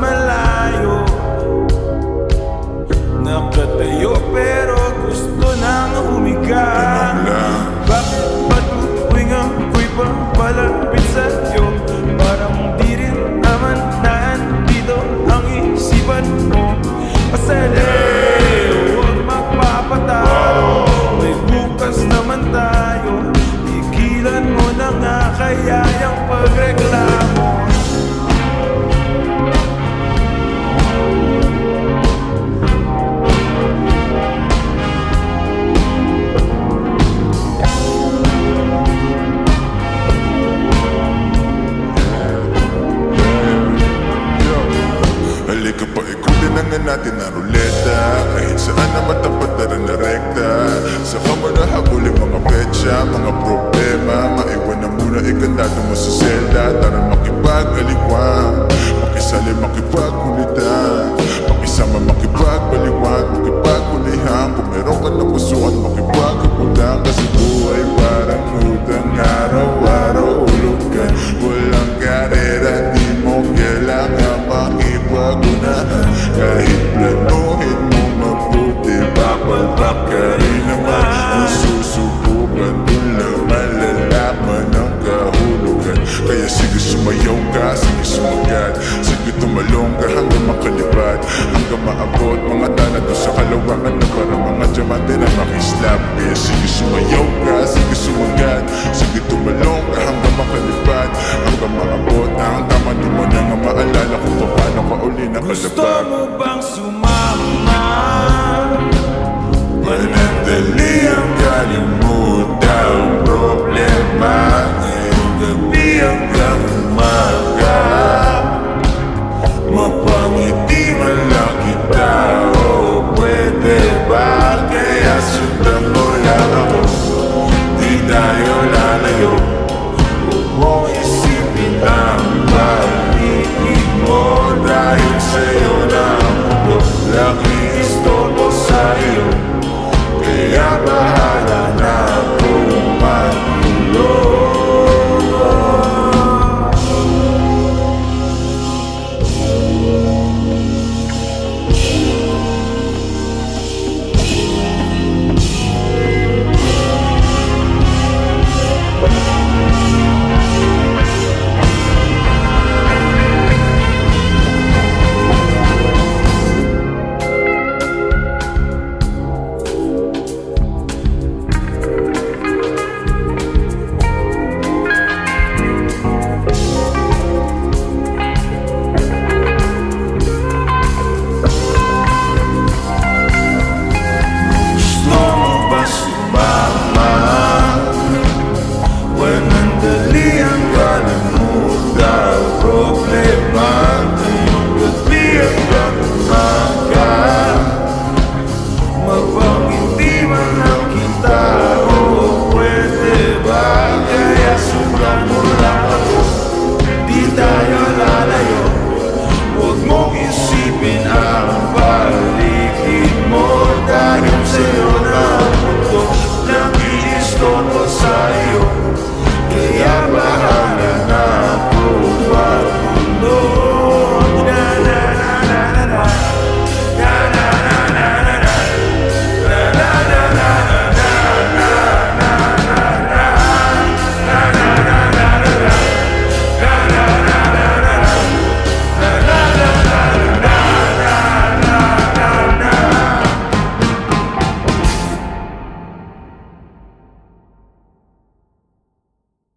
malayo. Nakatayo pero gusto nang humiga. Bakit ba tuwing ako'y papalapit sa'yo? Parang di rin naman nandito ang isipan mo. Pasalayo, huwag magpapatao. May bukas naman tayo. Tigilan mo na nga kaya yung pagreklamo. Natin na ruleta, kahit saan na matapat na rin na rekta. Saka mo na habulin mga petsa, mga problema. Maiwan na muna, ikandado mo sa selda. Tara makipag-aliwan, makisali, makipag-kulitan. Makisama, makipag-baliwan, makipag-kulihan. Kung meron ka na pusuan, makipag-kapulang. Kasi buhay parang hutang, araw-araw ulog ka. Walang karera, di mo kailangan makipagunahan. Kahit planuhin mo mabuti, papalpak ka rin naman. Kung susubukan, doon lang malalaman ang kahulugan. Kaya sige sumayaw ka, sige sumagat, sige tumalong ka hanggang makalipad, hanggang maabot mga tanato sa kalawakan na parang mga diamante na makislap. Kaya sige sumayaw ka, sige sumagat, sige tumalong ka hanggang makalipad, hanggang maabot ang tama di mo na nga maalala kung paano ka uli nakalapag. Gusto mo bang sumama? Manandali ang kalimutan problema. Ngayong gabi hanggang umaga, mapangiti man lang kita. O pwede ba? Kaya sundan mo lang ako, di tayo lalayo. Huwag mong isipin ang pag-ibig mo, dahil sa'yo na ang mundo. Nakiistorbo sa iyo, kaya bahala na akong magulog. Sa'yo na ang mundo, nakiliston ko sa'yo.